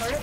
Turret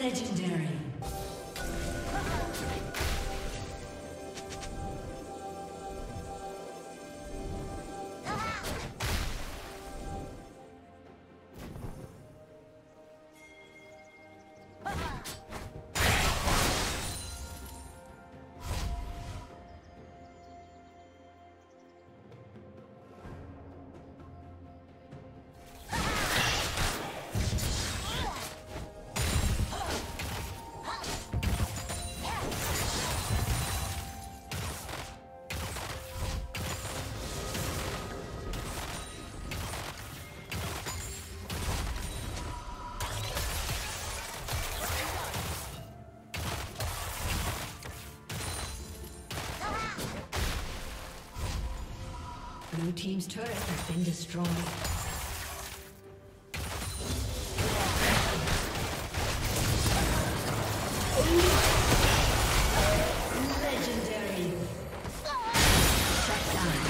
Legendary. Blue team's turret has been destroyed. Legendary. Shut down.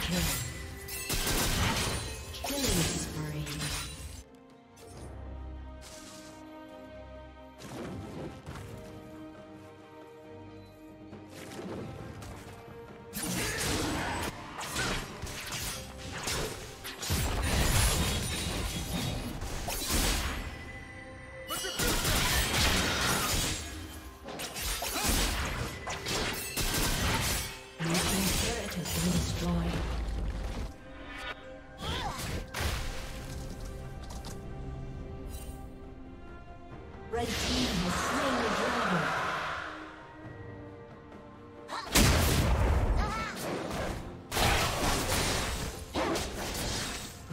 Red team double kill. Killing spree. Red team has slain the dragon.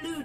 Blue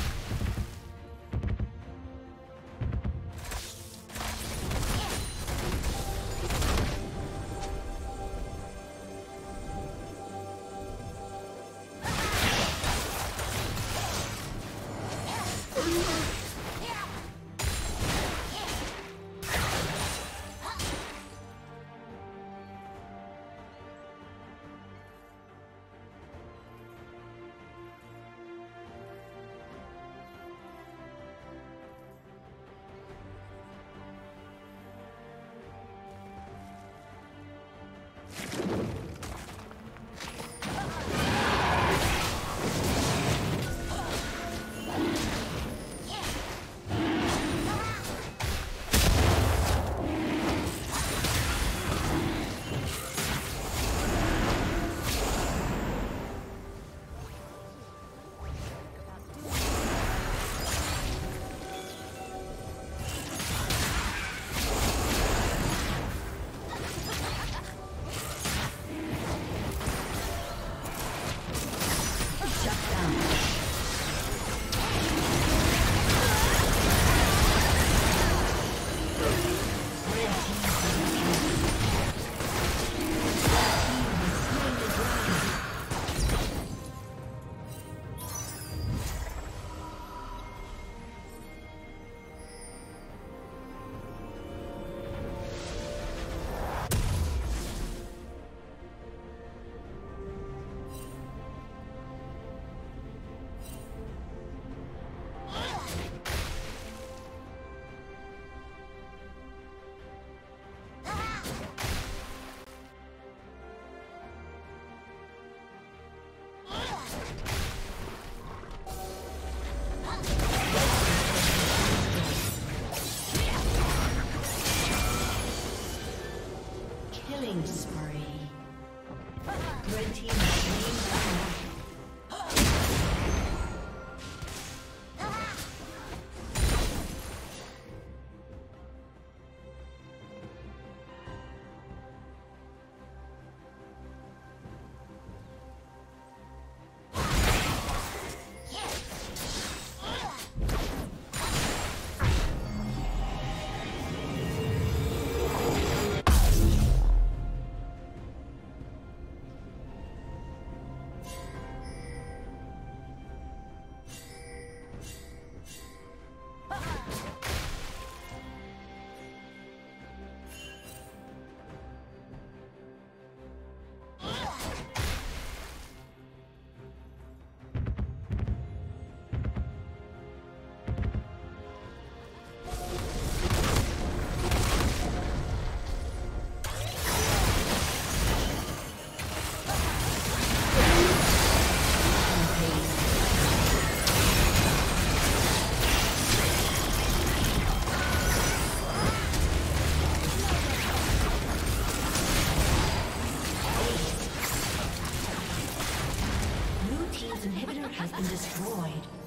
destroyed.